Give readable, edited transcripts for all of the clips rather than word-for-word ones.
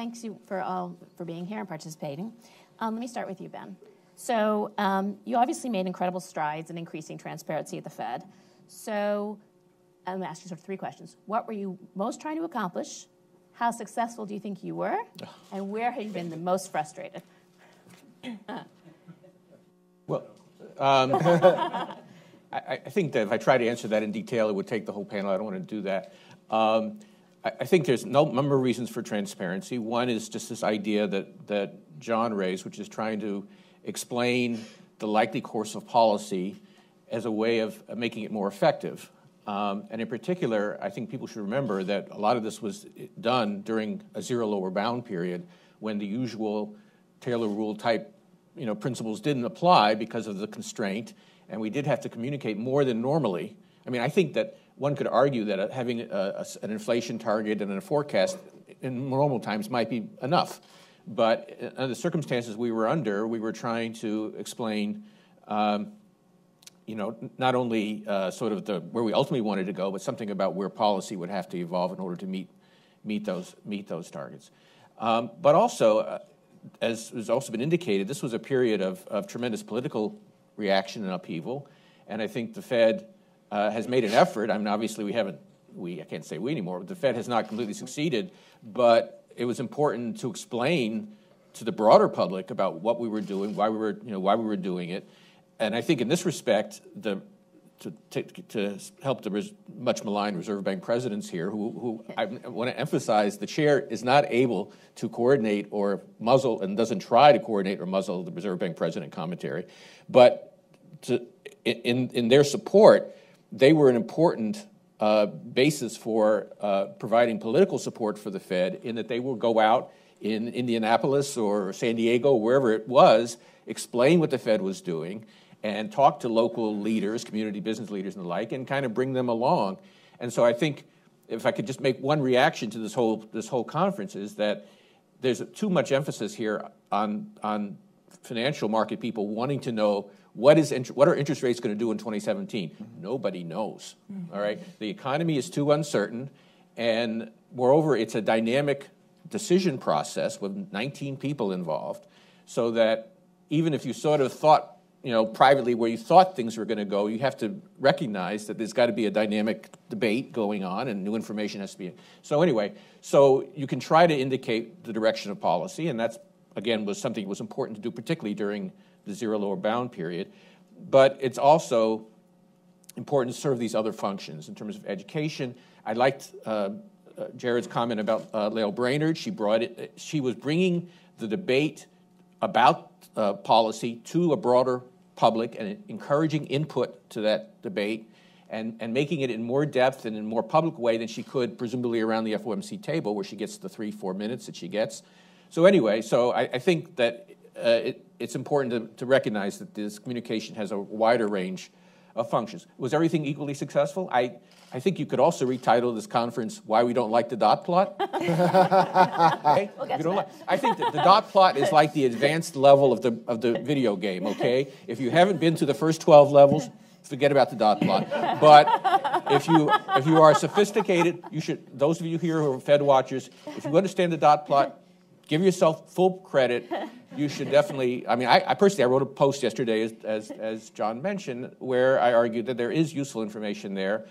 thanks you for all for being here and participating. Let me start with you, Ben. So you obviously made incredible strides in increasing transparency at the Fed. So I'm going to ask you sort of three questions. What were you most trying to accomplish? How successful do you think you were? And where have you been the most frustrated? Well, I think that if I try to answer that in detail, it would take the whole panel. I don't want to do that. I think there's a number of reasons for transparency. One is just this idea that John raised, which is trying to explain the likely course of policy as a way of making it more effective. And in particular, I think people should remember that a lot of this was done during a zero lower bound period when the usual Taylor rule type principles didn't apply because of the constraint, and we did have to communicate more than normally. I mean, I think that one could argue that having an inflation target and a forecast in normal times might be enough. But under the circumstances we were under, we were trying to explain not only sort of where we ultimately wanted to go, but something about where policy would have to evolve in order to meet those targets. But also, as has also been indicated, this was a period of tremendous political reaction and upheaval, and I think the Fed has made an effort. I mean, obviously I can't say we anymore, but the Fed has not completely succeeded, but it was important to explain to the broader public about what we were doing, why we were doing it. And I think in this respect, to help the much maligned Reserve Bank presidents here, who I want to emphasize, the chair is not able to coordinate or muzzle, and doesn't try to coordinate or muzzle the Reserve Bank president commentary. But in their support, they were an important basis for providing political support for the Fed, in that they will go out in Indianapolis or San Diego, wherever it was, explain what the Fed was doing, and talk to local leaders, community business leaders and the like, and kind of bring them along. And so I think, if I could just make one reaction to this whole conference, is that there's too much emphasis here on financial market people wanting to know what are interest rates going to do in 2017. Mm-hmm. Nobody knows. Mm-hmm. All right, the economy is too uncertain, and moreover, it's a dynamic decision process with 19 people involved, so that even if you sort of thought, privately where you thought things were going to go, you have to recognize that there's got to be a dynamic debate going on, and new information has to be. So anyway, so you can try to indicate the direction of policy, and that's, again, was something that was important to do, particularly during the zero lower bound period. But it's also important to serve these other functions in terms of education. I liked Jared's comment about Lael Brainard. She was bringing the debate about policy to a broader public and encouraging input to that debate, and making it in more depth and in more public way than she could presumably around the FOMC table, where she gets the 3-4 minutes that she gets. So anyway, so I think that it's important to recognize that this communication has a wider range of functions. Was everything equally successful? I think you could also retitle this conference "Why We Don't Like the Dot Plot." Okay? We'll get to that. I think that the dot plot is like the advanced level of the video game. Okay, if you haven't been to the first 12 levels, forget about the dot plot. But if you are sophisticated, you should. Those of you here who are Fed watchers, if you understand the dot plot, give yourself full credit. You should definitely. I mean, I personally, I wrote a post yesterday, as John mentioned, where I argued that there is useful information there,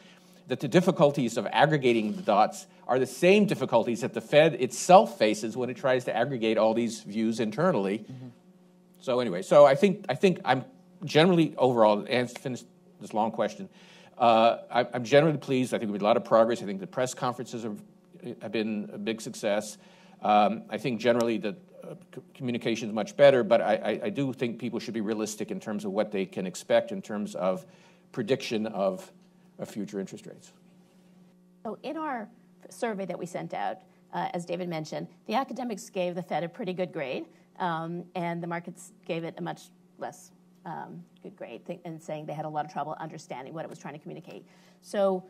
that the difficulties of aggregating the dots are the same difficulties that the Fed itself faces when it tries to aggregate all these views internally. Mm-hmm. So anyway, so I think I'm generally overall, and to finish this long question, I'm generally pleased. I think we made a lot of progress. I think the press conferences have been a big success. I think generally that communication is much better, but I do think people should be realistic in terms of what they can expect in terms of prediction of future interest rates. So in our survey that we sent out, as David mentioned, the academics gave the Fed a pretty good grade, and the markets gave it a much less good grade, and saying they had a lot of trouble understanding what it was trying to communicate. So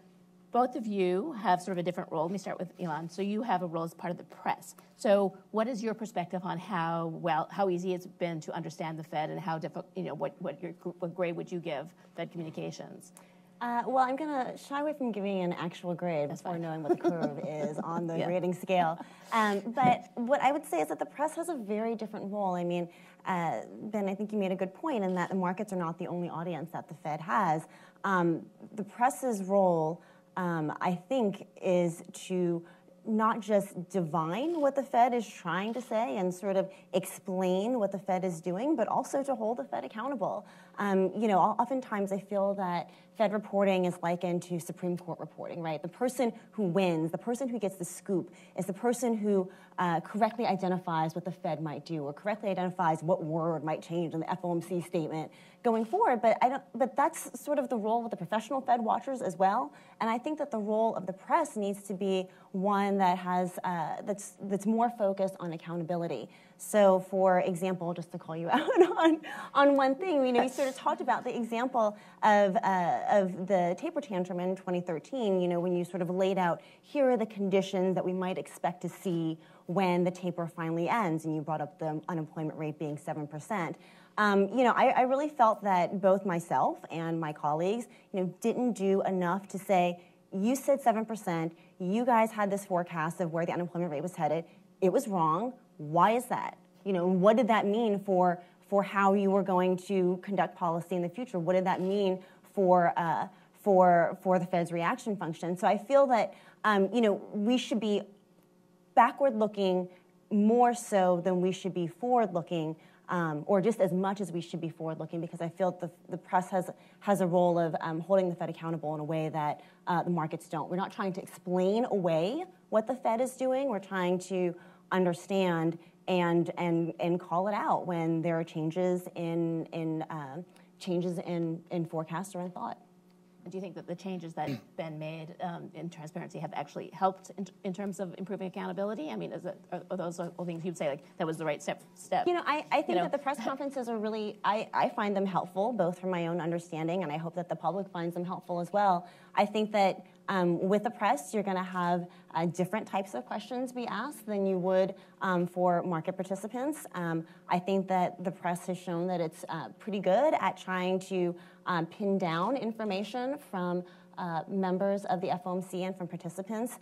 both of you have sort of a different role. Let me start with Ilan. So you have a role as part of the press. So what is your perspective on how easy it's been to understand the Fed, and how difficult, what grade would you give Fed communications? Well, I'm going to shy away from giving an actual grade before knowing what the curve is on the grading scale. But what I would say is that the press has a very different role. I mean, Ben, I think you made a good point in that the markets are not the only audience that the Fed has. The press's role, I think, is to not just divine what the Fed is trying to say and sort of explain what the Fed is doing, but also to hold the Fed accountable. You know, oftentimes I feel that Fed reporting is likened to Supreme Court reporting, right? The person who wins, the person who gets the scoop, is the person who correctly identifies what the Fed might do or correctly identifies what word might change in the FOMC statement going forward. But but that's sort of the role of the professional Fed watchers as well. And I think that the role of the press needs to be one that has that's more focused on accountability. So, for example, just to call you out on one thing, you know, you sort of talked about the example of the taper tantrum in 2013. You know, when you sort of laid out here are the conditions that we might expect to see when the taper finally ends, and you brought up the unemployment rate being 7%. You know, I really felt that both myself and my colleagues, you know, didn't do enough to say, you said 7%, you guys had this forecast of where the unemployment rate was headed, it was wrong. Why is that? You know, what did that mean for how you were going to conduct policy in the future? What did that mean for the Fed's reaction function? So I feel that you know, we should be backward-looking more so than we should be forward-looking, or just as much as we should be forward-looking, because I feel the press has a role of holding the Fed accountable in a way that the markets don't. We're not trying to explain away what the Fed is doing. We're trying to understand and call it out when there are changes in forecast or in thought. Do you think that the changes that Ben made in transparency have actually helped in terms of improving accountability? I mean, are those all things you'd say, like, that was the right step? You know, I think that the press conferences are really, I find them helpful, both for my own understanding, and I hope that the public finds them helpful as well. I think that with the press, you're going to have different types of questions be asked than you would for market participants. I think that the press has shown that it's pretty good at trying to pin down information from members of the FOMC and from participants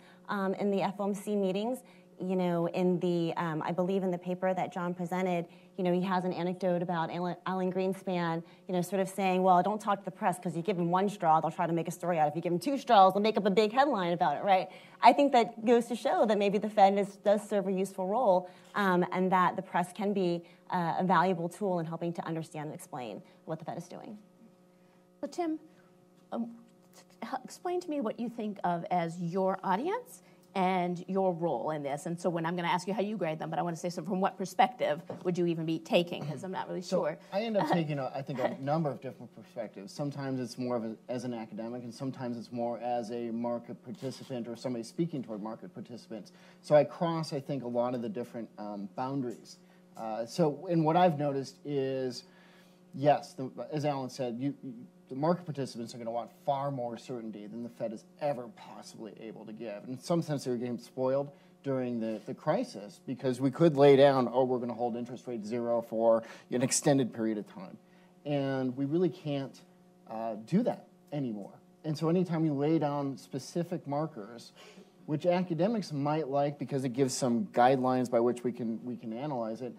in the FOMC meetings. You know, in the, I believe in the paper that John presented, you know, he has an anecdote about Alan Greenspan, you know, sort of saying, well, don't talk to the press because you give them one straw, they'll try to make a story out of it. If you give them two straws, they'll make up a big headline about it, right? I think that goes to show that maybe the Fed does serve a useful role and that the press can be a valuable tool in helping to understand and explain what the Fed is doing. So, Tim, explain to me what you think of as your audience and your role in this. And so when I'm going to ask you how you grade them, but I want to say, so from what perspective would you even be taking? Because I'm not really sure. So I end up taking, I think, a number of different perspectives. Sometimes it's more of as an academic, and sometimes it's more as a market participant or somebody speaking toward market participants. So I cross, I think, a lot of the different boundaries. So, and what I've noticed is, yes, as Alan said, the market participants are going to want far more certainty than the Fed is ever possibly able to give. And in some sense, they were getting spoiled during the crisis, because we could lay down, oh, we're going to hold interest rate zero for an extended period of time. And we really can't do that anymore. And so anytime you lay down specific markers, which academics might like because it gives some guidelines by which we can analyze it,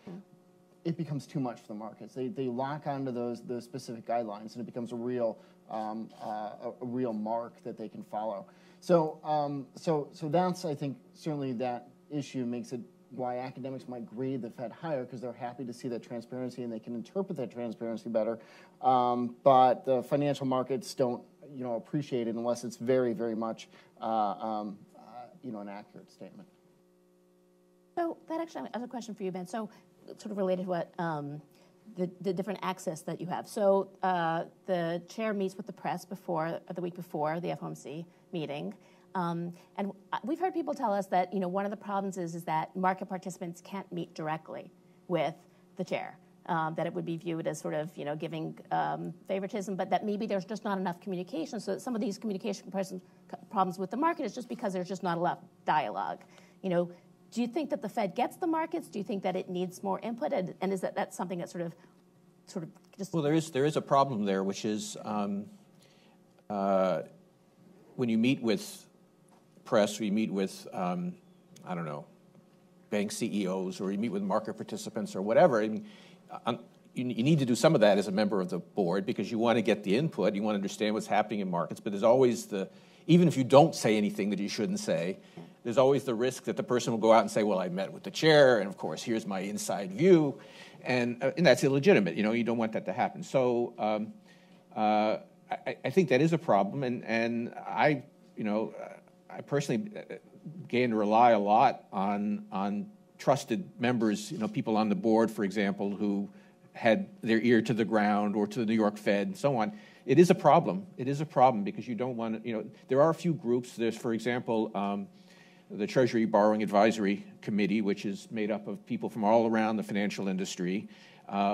it becomes too much for the markets. They lock onto those specific guidelines, and it becomes a real mark that they can follow. So so that's, I think, certainly that issue makes it why academics might grade the Fed higher, because they're happy to see that transparency and they can interpret that transparency better. But the financial markets don't, you know, appreciate it unless it's very, very much you know, an accurate statement. So that actually has a question for you, Ben. So, sort of related to what the different access that you have. So the chair meets with the press the week before the FOMC meeting, and we've heard people tell us that, you know, one of the problems is that market participants can't meet directly with the chair. That it would be viewed as sort of, you know, giving favoritism, but that maybe there's just not enough communication. So that some of these communication problems with the market is just because there's just not enough dialogue. You know. Do you think that the Fed gets the markets? Do you think that it needs more input? And is that's something that sort of just... Well, there is a problem there, which is when you meet with press, or you meet with, I don't know, bank CEOs, or you meet with market participants or whatever, I mean, you need to do some of that as a member of the board because you want to get the input, you want to understand what's happening in markets, but there's always the, even if you don't say anything that you shouldn't say, there's always the risk that the person will go out and say, well, I met with the chair, and of course, here's my inside view, and that's illegitimate, you know, you don't want that to happen. So I think that is a problem, and I, you know, I personally gain to rely a lot on trusted members, you know, people on the board, for example, who had their ear to the ground or to the New York Fed and so on. It is a problem. It is a problem because you don't want to, you know, there are a few groups. There's, for example, the Treasury Borrowing Advisory Committee, which is made up of people from all around the financial industry,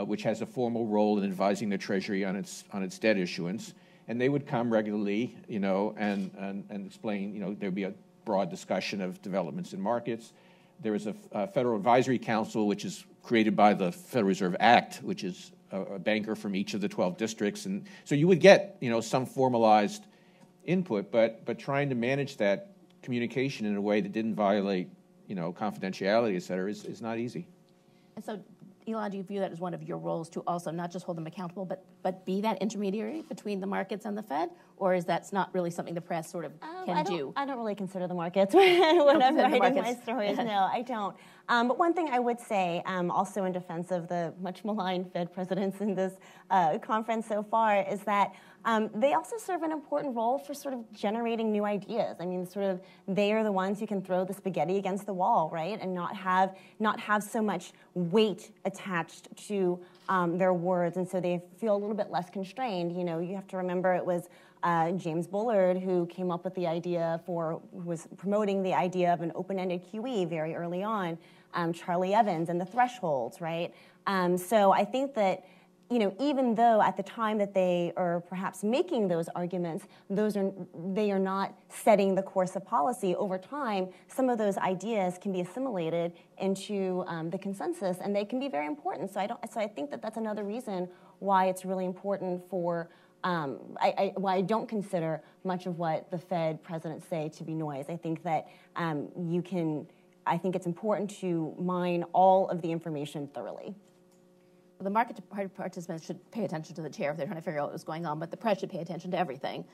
which has a formal role in advising the Treasury on its debt issuance. And they would come regularly, you know, and explain, you know, there'd be a broad discussion of developments in markets. There is a Federal Advisory Council, which is created by the Federal Reserve Act, which is a banker from each of the 12 districts. And so you would get, you know, some formalized input, but trying to manage that communication in a way that didn't violate, you know, confidentiality, et cetera, is not easy. And so, Ilan, do you view that as one of your roles to also not just hold them accountable, but be that intermediary between the markets and the Fed? Or is that not really something the press sort of can do? I don't really consider the markets when I'm writing my stories. No, I don't. But one thing I would say, also in defense of the much maligned Fed presidents in this conference so far, is that they also serve an important role for sort of generating new ideas. I mean, sort of they are the ones who can throw the spaghetti against the wall, right, and not have so much weight attached to their words, and so they feel a little bit less constrained. You know, you have to remember it was James Bullard who came up with the idea for, who was promoting the idea of an open-ended QE very early on, Charlie Evans and the thresholds, right? So I think that, you know, even though at the time that they are perhaps making those arguments, they are not setting the course of policy. Over time, some of those ideas can be assimilated into the consensus, and they can be very important. So I think that that's another reason why it's really important for why I don't consider much of what the Fed presidents say to be noise. I think that you can. I think it's important to mine all of the information thoroughly. The market participants should pay attention to the chair if they're trying to figure out what was going on, but the press should pay attention to everything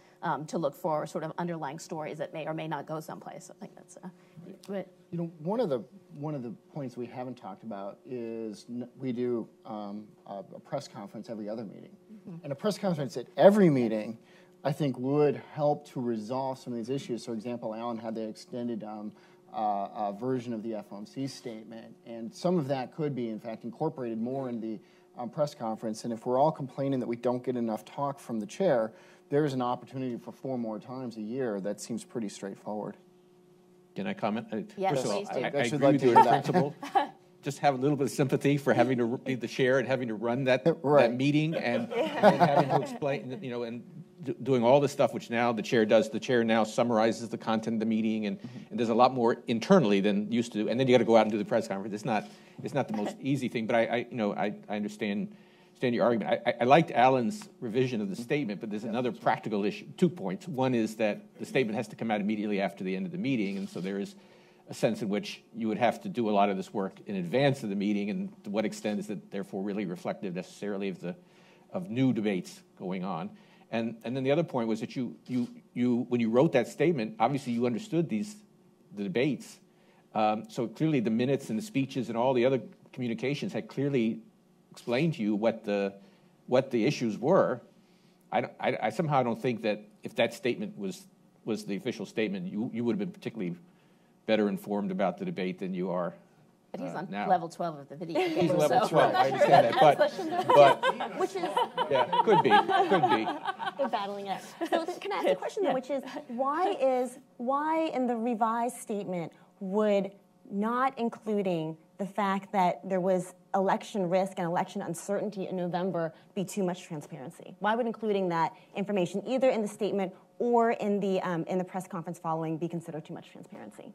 to look for sort of underlying stories that may or may not go someplace. I think that's. But you know, one of the points we haven't talked about is we do a press conference every other meeting, mm-hmm. and a press conference at every meeting, I think, would help to resolve some of these issues. For example, Alan had the extended. Version of the FOMC statement, and some of that could be, in fact, incorporated more in the press conference. And if we're all complaining that we don't get enough talk from the chair, there's an opportunity for 4 more times a year. That seems pretty straightforward. Can I comment? Yes, first of all, I agree with you in principle. Just have a little bit of sympathy for having to be the chair and having to run that, right. that meeting and, yeah. and having to explain, you know, and doing all the stuff which now the chair does. The chair now summarizes the content of the meeting and does a lot more internally than used to. And then you got to go out and do the press conference. It's not the most easy thing. But I you know, I understand your argument. I liked Alan's revision of the statement, but there's another practical issue. 2 points. One is that the statement has to come out immediately after the end of the meeting, and so there is a sense in which you would have to do a lot of this work in advance of the meeting, and to what extent is it therefore really reflective necessarily of new debates going on. And then the other point was that you when you wrote that statement, obviously you understood the debates. So clearly the minutes and the speeches and all the other communications had clearly explained to you what the issues were. I somehow don't think that if that statement was the official statement, you would have been particularly better informed about the debate than you are. But he's on now. Level 12 of the video. He's so. Level 12. I understand that, but which is yeah, could be. They're battling it. So can I ask a question though, which is why in the revised statement would not including the fact that there was election risk and election uncertainty in November be too much transparency? Why would including that information either in the statement or in the press conference following be considered too much transparency?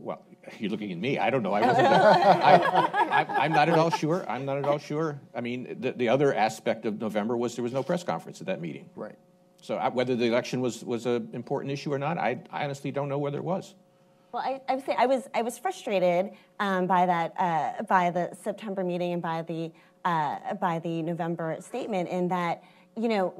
Well, you're looking at me. I don't know. I wasn't. I'm not at all sure. I'm not at all sure. I mean, the other aspect of November was there was no press conference at that meeting. Right. So whether the election was an important issue or not, I honestly don't know whether it was. Well, I would say I was frustrated by that by the September meeting and by the November statement, in that, you know,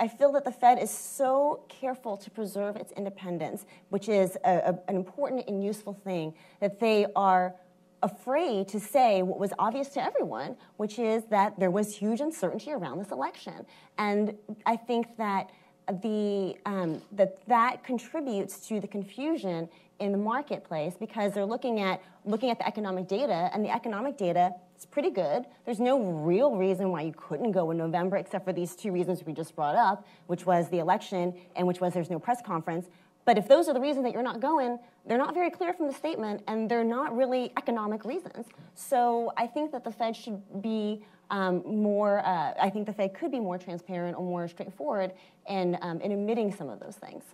I feel that the Fed is so careful to preserve its independence, which is an important and useful thing, that they are afraid to say what was obvious to everyone, which is that there was huge uncertainty around this election. And I think that that contributes to the confusion in the marketplace, because they're looking at the economic data, and the economic data is pretty good. There's no real reason why you couldn't go in November, except for these two reasons we just brought up, which was the election and which was there's no press conference. But if those are the reasons that you're not going, they're not very clear from the statement, and they're not really economic reasons. So I think that the Fed should be I think the Fed could be more transparent or more straightforward in admitting some of those things.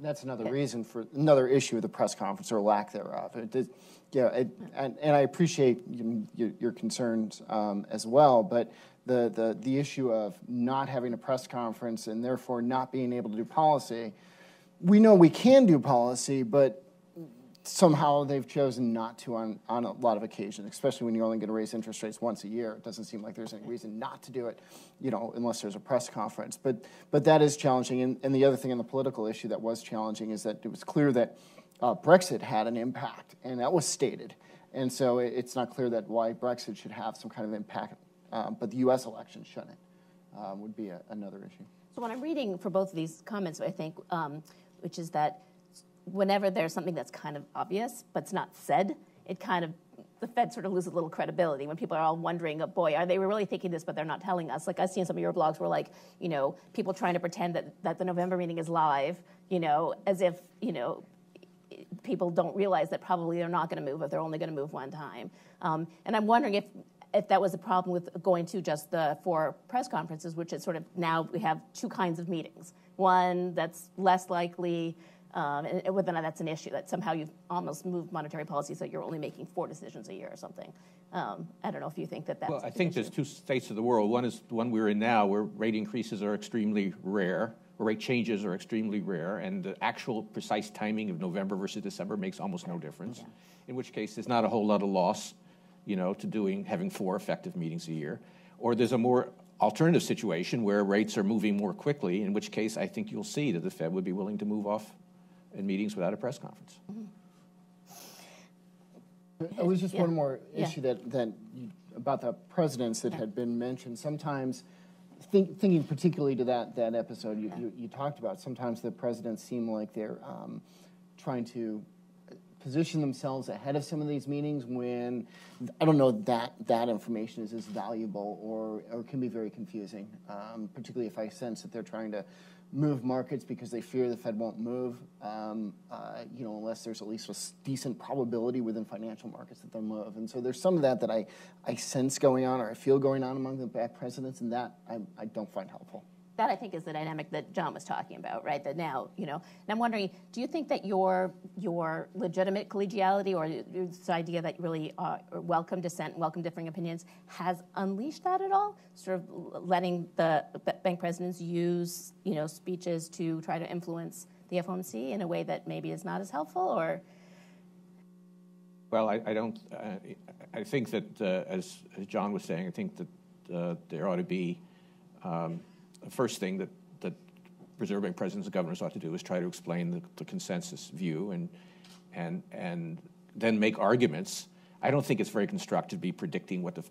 That's another reason for another issue of the press conference, or lack thereof. And I appreciate your concerns as well, but the issue of not having a press conference and therefore not being able to do policy, we know we can do policy, but somehow they've chosen not to on a lot of occasions, especially when you're only going to raise interest rates once a year. It doesn't seem like there's any reason not to do it, you know, unless there's a press conference. But that is challenging. And the other thing on the political issue that was challenging is that it was clear that Brexit had an impact, and that was stated. And so it's not clear that why Brexit should have some kind of impact, but the U.S. election shouldn't, would be another issue. So when I'm reading for both of these comments, I think, which is that whenever there's something that's kind of obvious but it's not said, it kind of, the Fed sort of loses a little credibility when people are all wondering, oh boy, are they really thinking this, but they're not telling us? Like I've seen some of your blogs where, like, you know, people trying to pretend that the November meeting is live, you know, as if, you know, people don't realize that probably they're not going to move if they're only going to move one time. And I'm wondering if that was a problem with going to just the four press conferences, which is sort of now we have two kinds of meetings. One that's less likely, and whether or not that's an issue, that somehow you've almost moved monetary policy so you're only making four decisions a year or something. I don't know if you think that's an issue. Well, I think there's two states of the world. One is the one we're in now, where rate increases are extremely rare, or rate changes are extremely rare, and the actual precise timing of November versus December makes almost no difference, yeah. In which case there's not a whole lot of loss, you know, to having four effective meetings a year. Or there's a more alternative situation where rates are moving more quickly, in which case I think you'll see that the Fed would be willing to move off in meetings without a press conference. Mm-hmm. It was just one more issue that about the presidents that had been mentioned. Sometimes, thinking particularly to that episode you talked about, sometimes the presidents seem like they're trying to position themselves ahead of some of these meetings when I don't know that information is as valuable or can be very confusing, particularly if I sense that they're trying to move markets because they fear the Fed won't move, you know, unless there's at least a decent probability within financial markets that they'll move. And so there's some of that I sense going on, or I feel going on among the back presidents, and that I don't find helpful. That, I think, is the dynamic that John was talking about, right? That now, you know, and I'm wondering, do you think that your legitimate collegiality, or this idea that really welcome dissent, welcome differing opinions, has unleashed that at all? Sort of letting the bank presidents use, you know, speeches to try to influence the FOMC in a way that maybe is not as helpful, or? Well, I don't. I think that, as John was saying, I think that there ought to be. The first thing that reserving presidents and governors ought to do is try to explain the consensus view and then make arguments. I don't think it's very constructive to be predicting what the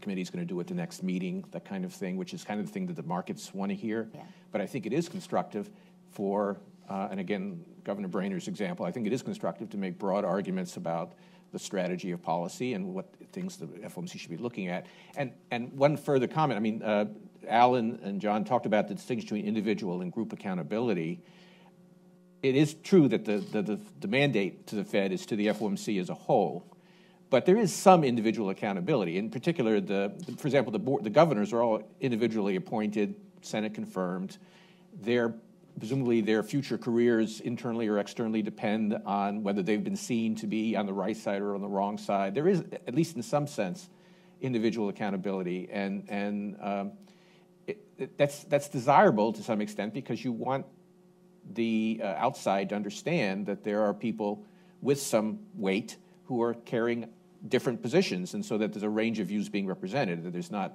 committee is going to do at the next meeting, that kind of thing, which is kind of the thing that the markets want to hear. Yeah. But I think it is constructive for, and again, Governor Brainerd's example, I think it is constructive to make broad arguments about the strategy of policy and what things the FOMC should be looking at. And one further comment, I mean, Alan and John talked about the distinction between individual and group accountability. It is true that the mandate to the Fed is to the FOMC as a whole, but there is some individual accountability. In particular, for example, the governors are all individually appointed, Senate confirmed. Presumably their future careers internally or externally depend on whether they've been seen to be on the right side or on the wrong side. There is, at least in some sense, individual accountability. that's desirable to some extent because you want the outside to understand that there are people with some weight who are carrying different positions, and so that there's a range of views being represented, that there's not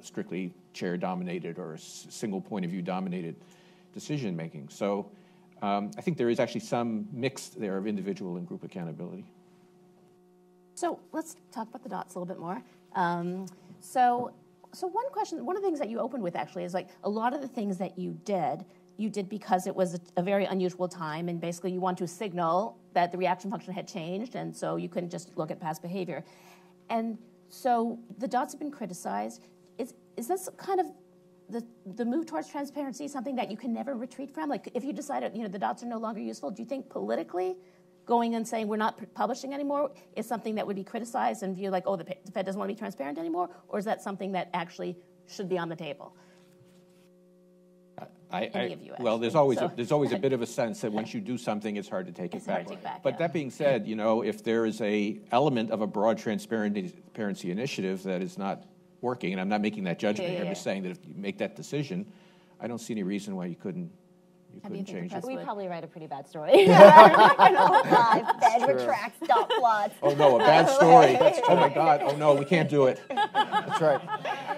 strictly chair-dominated or single point of view-dominated decision-making. So I think there is actually some mix there of individual and group accountability. So let's talk about the dots a little bit more. So one question, one of the things that you opened with actually is like a lot of the things that you did because it was a very unusual time, and basically you want to signal that the reaction function had changed, and so you couldn't just look at past behavior. And so the dots have been criticized. Is this kind of the move towards transparency something that you can never retreat from? Like if you decided, you know, the dots are no longer useful, do you think politically going and saying we're not publishing anymore is something that would be criticized and viewed like, oh, the Fed doesn't want to be transparent anymore? Or is that something that actually should be on the table? Well, there's always a bit of a sense that once you do something, it's hard to take it back. But that being said, you know, if there is a element of a broad transparency initiative that is not working, and I'm not making that judgment here, I'm just saying that if you make that decision, I don't see any reason why you couldn't. You change it. We probably write a pretty bad story. Retract dot plots. Oh no, a bad story. Oh my God. Oh no, we can't do it. That's right.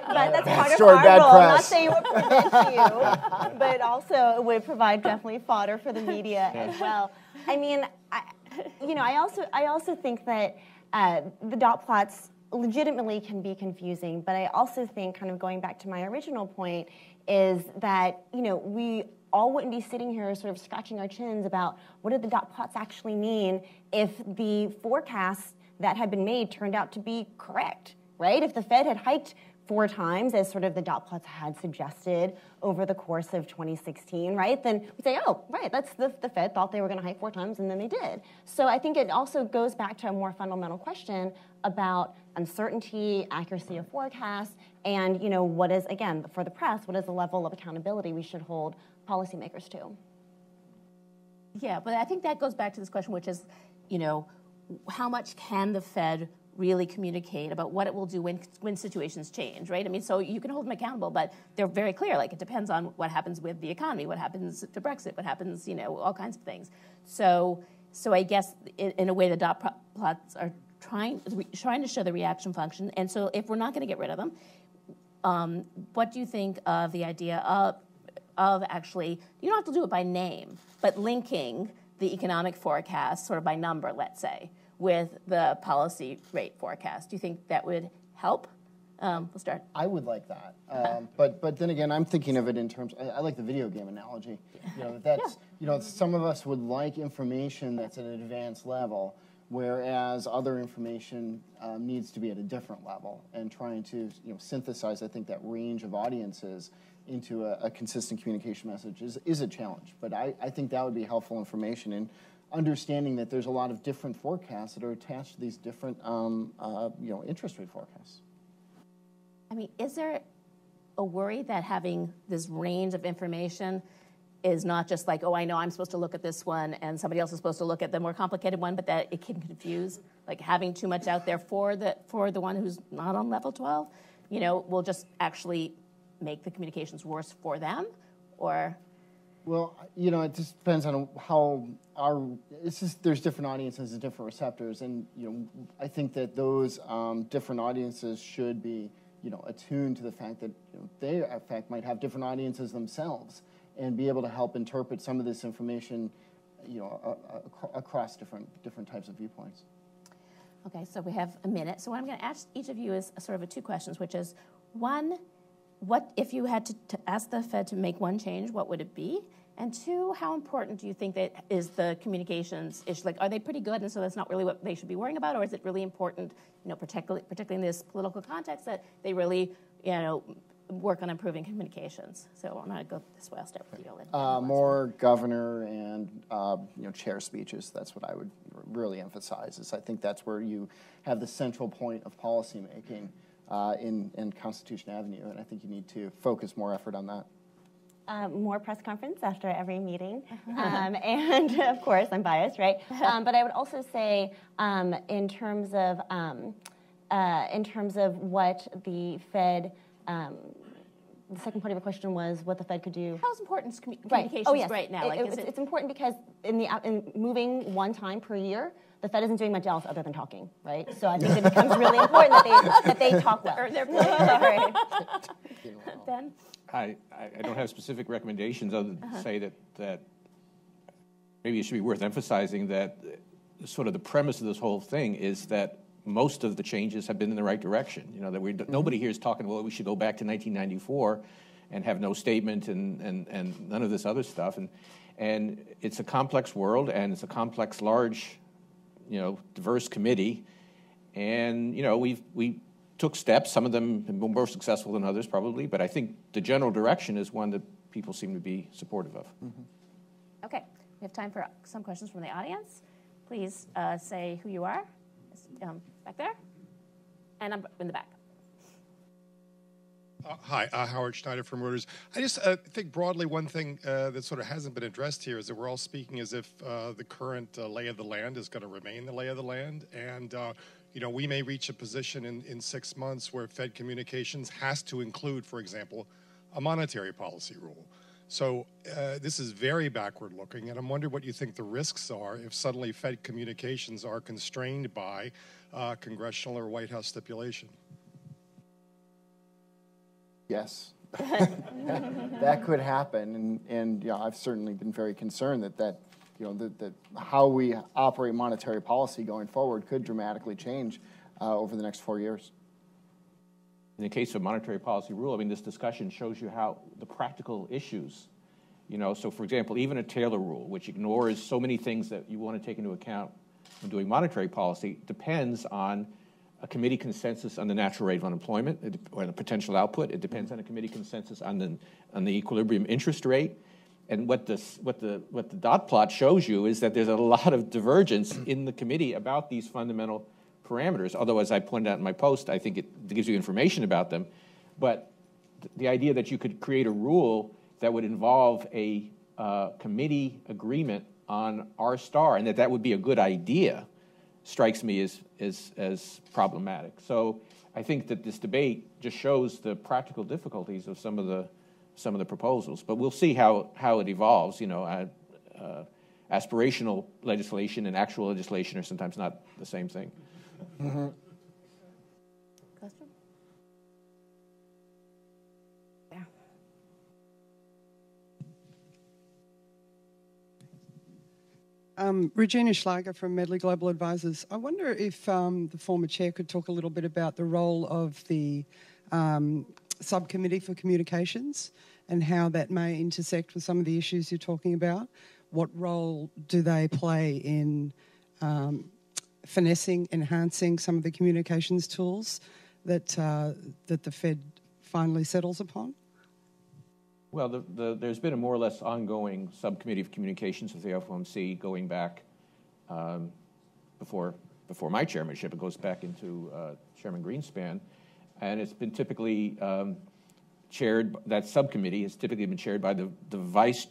But that's part of our role. I'm not saying it would prevent you, but also it would provide definitely fodder for the media as well. I mean, I also think that the dot plots legitimately can be confusing, but I also think, kind of going back to my original point, is that we all wouldn't be sitting here sort of scratching our chins about what did the dot plots actually mean if the forecasts that had been made turned out to be correct, right? If the Fed had hiked 4 times, as sort of the dot plots had suggested over the course of 2016, right? Then we say, oh, right, that's the Fed thought they were going to hike 4 times, and then they did. So I think it also goes back to a more fundamental question about uncertainty, accuracy of forecasts, and what is, again, for the press, what is the level of accountability we should hold policymakers to? Yeah, but I think that goes back to this question, which is, how much can the Fed really communicate about what it will do when situations change, right? I mean, so you can hold them accountable, but they're very clear. Like, it depends on what happens with the economy, what happens to Brexit, what happens, all kinds of things. So I guess in a way the dot plots are trying to show the reaction function. And so if we're not going to get rid of them, what do you think of the idea of actually, you don't have to do it by name, but linking the economic forecast sort of by number, let's say, with the policy rate forecast? Do you think that would help? We'll start. I would like that. But then again, I'm thinking of it in terms, I like the video game analogy. Some of us would like information that's at an advanced level, whereas other information needs to be at a different level, and trying to synthesize, I think, that range of audiences into a consistent communication message is a challenge. But I think that would be helpful information, in understanding that there's a lot of different forecasts that are attached to these different interest rate forecasts. I mean, is there a worry that having this range of information is not just like, oh, I know I'm supposed to look at this one and somebody else is supposed to look at the more complicated one, but that it can confuse, like having too much out there for the one who's not on level 12, will just actually make the communications worse for them? Or? Well, it just depends on how there's different audiences and different receptors, and I think that those different audiences should be attuned to the fact that they in fact might have different audiences themselves, and be able to help interpret some of this information across different types of viewpoints. Okay, so we have a minute. So what I'm going to ask each of you is sort of a 2 questions, which is one, what if you had to ask the Fed to make 1 change, what would it be? And 2, how important do you think that is the communications issue? Like, are they pretty good and so that's not really what they should be worrying about, or is it really important, particularly in this political context, that they really, work on improving communications? So I'm going to go this way. I'll start with you, Alan. More governor and chair speeches. That's what I would really emphasize. I think that's where you have the central point of policymaking. In Constitution Avenue, and I think you need to focus more effort on that. More press conference after every meeting, and of course I'm biased, right? But I would also say, in terms of what the Fed the second part of your question was what the Fed could do. How's important is communications right now? It's important because in moving one time per year, the Fed isn't doing much else other than talking, right? So I think it becomes really important that they talk well. Ben? I don't have specific recommendations other than to say that maybe it should be worth emphasizing that sort of the premise of this whole thing is that most of the changes have been in the right direction. You know, that nobody here is talking, well, we should go back to 1994 and have no statement and none of this other stuff. And it's a complex world, and it's a complex, large, diverse committee. And, we took steps, some of them more successful than others probably, but I think the general direction is one that people seem to be supportive of. Mm-hmm. Okay, we have time for some questions from the audience. Please say who you are. Back there, and I'm in the back. Hi, Howard Schneider from Reuters. I just think broadly one thing that sort of hasn't been addressed here is that we're all speaking as if the current lay of the land is going to remain the lay of the land, and we may reach a position in 6 months where Fed communications has to include, for example, a monetary policy rule. So this is very backward-looking, and I'm wondering what you think the risks are if suddenly Fed communications are constrained by congressional or White House stipulation. Yes, that could happen, and yeah, I've certainly been very concerned that how we operate monetary policy going forward could dramatically change over the next 4 years. In the case of monetary policy rule, I mean, this discussion shows you how the practical issues, so for example, even a Taylor rule, which ignores so many things that you want to take into account when doing monetary policy, depends on a committee consensus on the natural rate of unemployment or the potential output. It depends on a committee consensus on the equilibrium interest rate. And what the dot plot shows you is that there's a lot of divergence in the committee about these fundamental parameters, although as I pointed out in my post, I think it gives you information about them, but the idea that you could create a rule that would involve a committee agreement on R-star and that would be a good idea strikes me as problematic. So I think that this debate just shows the practical difficulties of some of the proposals, but we'll see how it evolves. Aspirational legislation and actual legislation are sometimes not the same thing. Mm-hmm. Question? Yeah. Regina Schlager from Medley Global Advisors. I wonder if the former chair could talk a little bit about the role of the subcommittee for communications and how that may intersect with some of the issues you're talking about. What role do they play in finessing, enhancing some of the communications tools that the Fed finally settles upon? Well, there's been a more or less ongoing subcommittee of communications of the FOMC going back before my chairmanship. It goes back into Chairman Greenspan, and it's been typically chaired. That subcommittee has typically been chaired by the vice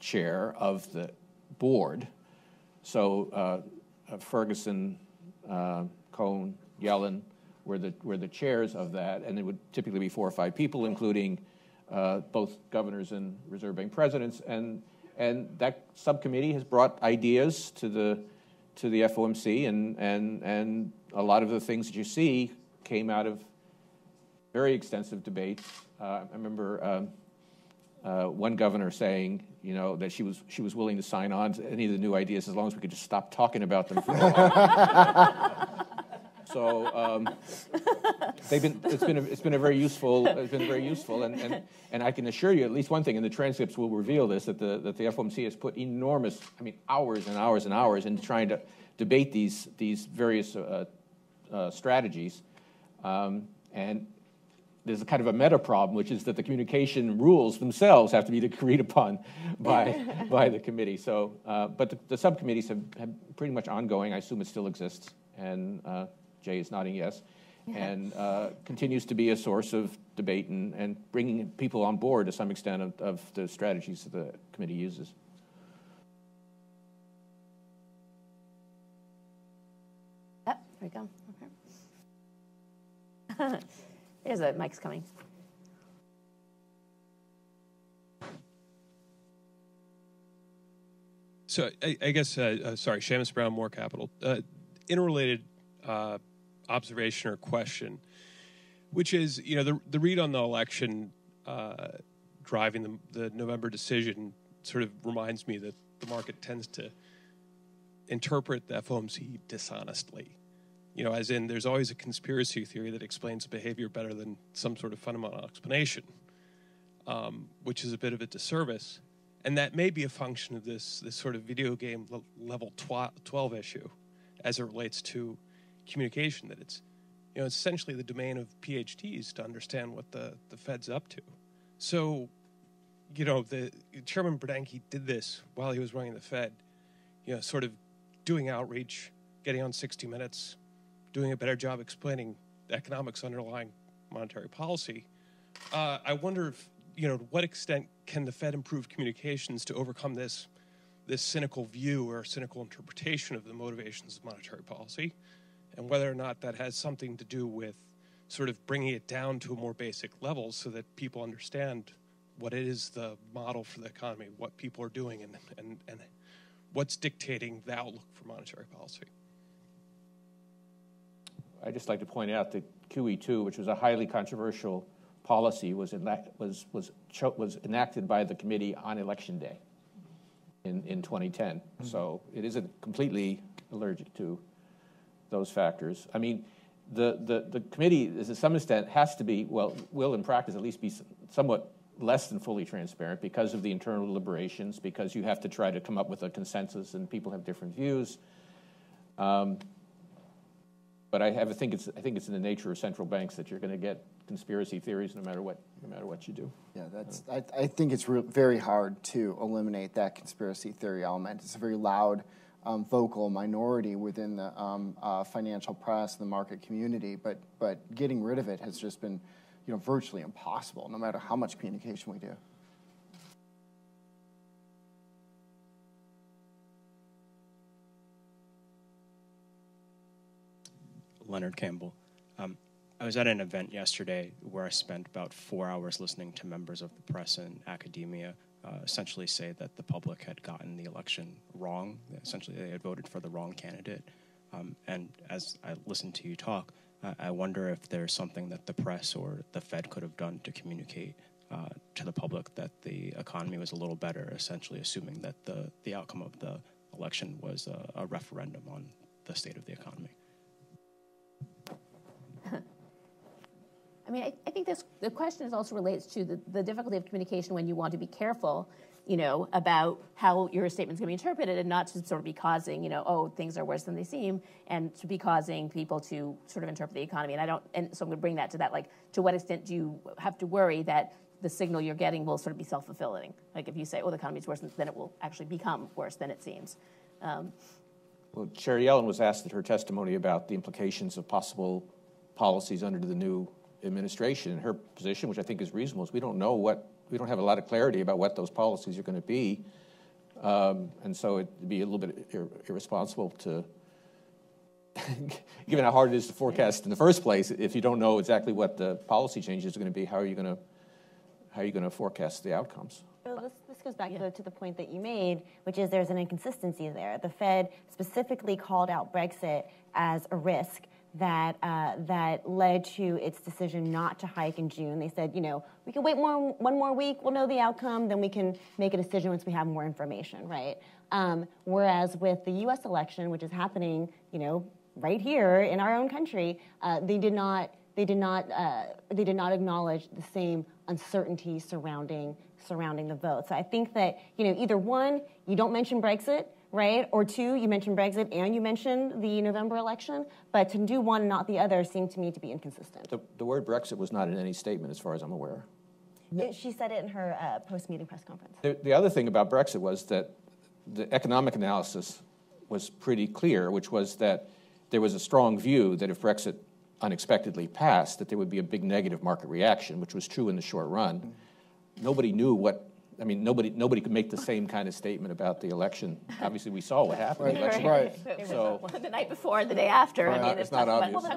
chair of the board. So. Ferguson, Cohn, Yellen were the chairs of that, and it would typically be 4 or 5 people, including both governors and Reserve Bank presidents, and that subcommittee has brought ideas to the FOMC, and a lot of the things that you see came out of very extensive debates. I remember one governor saying, that she was willing to sign on to any of the new ideas as long as we could just stop talking about them for a while. So it's been very useful, and I can assure you at least one thing, and the transcripts will reveal this, that the FOMC has put enormous, hours and hours and hours into trying to debate these various strategies, and there's a kind of a meta problem, which is that the communication rules themselves have to be agreed upon by the committee. So, but the subcommittees have pretty much ongoing. I assume it still exists, and Jay is nodding yes, and continues to be a source of debate and bringing people on board to some extent of the strategies that the committee uses. Yep, there we go. Okay. There's a mic's coming. So I guess, sorry, Seamus Brown, More Capital. Interrelated observation or question, which is, you know, the read on the election driving the November decision sort of reminds me that the market tends to interpret the FOMC dishonestly. You know, as in there's always a conspiracy theory that explains behavior better than some sort of fundamental explanation, which is a bit of a disservice. And that may be a function of this sort of video game level 12 issue as it relates to communication, that it's, you know, essentially the domain of PhDs to understand what the Fed's up to. So, you know, the Chairman Bernanke did this while he was running the Fed, you know, sort of doing outreach, getting on 60 Minutes, doing a better job explaining the economics underlying monetary policy. I wonder if, you know, to what extent can the Fed improve communications to overcome this cynical view or cynical interpretation of the motivations of monetary policy, and whether or not that has something to do with sort of bringing it down to a more basic level so that people understand what it is the model for the economy, what people are doing, and what's dictating the outlook for monetary policy. I'd just like to point out that QE2, which was a highly controversial policy, was enacted by the committee on Election Day in 2010. Mm-hmm. So it isn't completely allergic to those factors. I mean, the committee, to some extent, has to be, well, will in practice at least be somewhat less than fully transparent because of the internal deliberations, because you have to try to come up with a consensus and people have different views. But I think it's in the nature of central banks that you're going to get conspiracy theories no matter what you do. Yeah, that's. I think it's very hard to eliminate that conspiracy theory element. It's a very loud, vocal minority within the financial press, the market community, but getting rid of it has just been, you know, virtually impossible, no matter how much communication we do. Leonard Campbell. I was at an event yesterday where I spent about 4 hours listening to members of the press and academia essentially say that the public had gotten the election wrong. Essentially, they had voted for the wrong candidate. And as I listened to you talk, I wonder if there's something that the press or the Fed could have done to communicate to the public that the economy was a little better, essentially assuming that the outcome of the election was a referendum on the state of the economy. I mean, I think the question is also relates to the difficulty of communication when you want to be careful, you know, about how your statement's going to be interpreted, and not to sort of be causing, you know, oh, things are worse than they seem, and to be causing people to sort of interpret the economy. And so I'm going to bring that to that, like, to what extent do you have to worry that the signal you're getting will sort of be self-fulfilling? Like, if you say, oh, the economy's worse, then it will actually become worse than it seems. Well, Chair Yellen was asked at her testimony about the implications of possible policies under the new administration, and her position, which I think is reasonable, is we don't have a lot of clarity about what those policies are going to be, and so it'd be a little bit irresponsible to, given how hard it is to forecast in the first place, if you don't know exactly what the policy changes are going to be, how are you going to forecast the outcomes? Well, this goes back to the point that you made, which is there's an inconsistency there. The Fed specifically called out Brexit as a risk that led to its decision not to hike in June. They said, you know, we can wait one more week, we'll know the outcome, then we can make a decision once we have more information, right? Whereas with the U.S. election, which is happening, you know, right here in our own country, they did not acknowledge the same uncertainty surrounding the vote. So I think that, you know, either one, you don't mention Brexit, right? Or two, you mentioned Brexit and you mentioned the November election, but to do one and not the other seemed to me to be inconsistent. The word Brexit was not in any statement as far as I'm aware. No. She said it in her post-meeting press conference. The other thing about Brexit was that the economic analysis was pretty clear, which was that there was a strong view that if Brexit unexpectedly passed, that there would be a big negative market reaction, which was true in the short run. Mm-hmm. Nobody knew what I mean, nobody could make the same kind of statement about the election. Obviously, we saw what happened. Right. So the night before, the day after. I mean, it's not obvious. The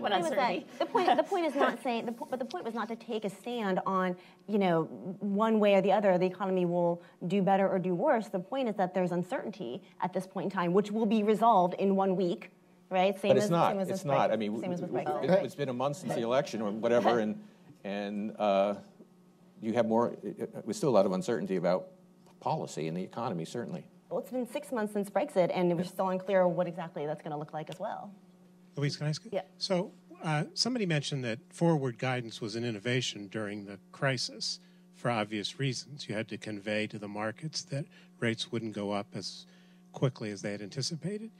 point is not saying. But the point was not to take a stand on, you know, one way or the other. The economy will do better or do worse. The point is that there's uncertainty at this point in time, which will be resolved in 1 week, right? Same as it's not. I mean, it's been a month since the election or whatever, and you have more. There's still a lot of uncertainty about policy and the economy, certainly. Well, it's been 6 months since Brexit, and we're still unclear what exactly that's going to look like as well. Louise, can I ask you? Yeah. So somebody mentioned that forward guidance was an innovation during the crisis for obvious reasons. You had to convey to the markets that rates wouldn't go up as quickly as they had anticipated.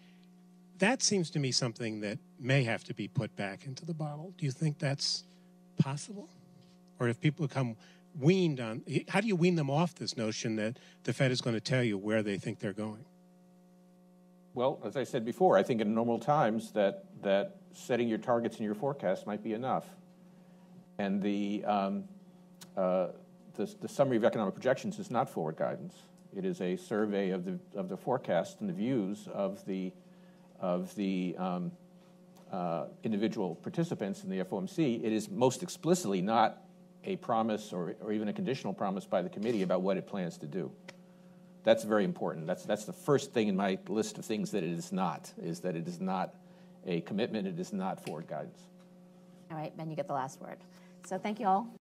That seems to me something that may have to be put back into the bottle. Do you think that's possible? Or if people come weaned on, how do you wean them off this notion that the Fed is going to tell you where they think they're going? Well, as I said before, I think in normal times that setting your targets and your forecasts might be enough. And the summary of economic projections is not forward guidance. It is a survey of the forecast and the views of the individual participants in the FOMC. It is most explicitly not a promise or even a conditional promise by the committee about what it plans to do. That's very important. That's the first thing in my list of things that it is not, is that it is not a commitment, it is not forward guidance. All right, Ben, you get the last word. So thank you all.